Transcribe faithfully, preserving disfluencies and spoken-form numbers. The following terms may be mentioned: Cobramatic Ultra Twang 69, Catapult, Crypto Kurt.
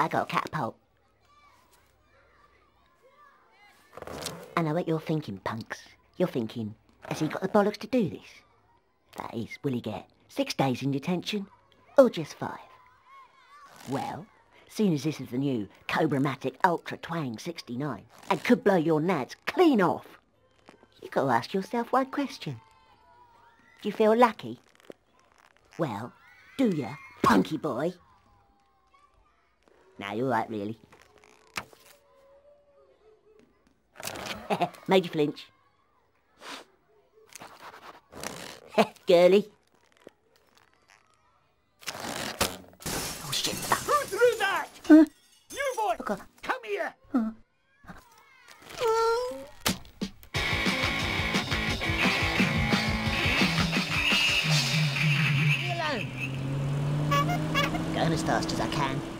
I got a catapult. I know what you're thinking, punks. You're thinking, has he got the bollocks to do this? That is, will he get six days in detention, or just five? Well, seeing as this is the new Cobramatic Ultra Twang sixty-nine, and could blow your nads clean off, you've got to ask yourself one question. Do you feel lucky? Well, do ya, punky boy? Now you're right, really. Made you flinch. Girly. Oh shit. Who threw that? Huh? You boy! Oh, come here! Huh? Leave me alone. Going as fast as I can.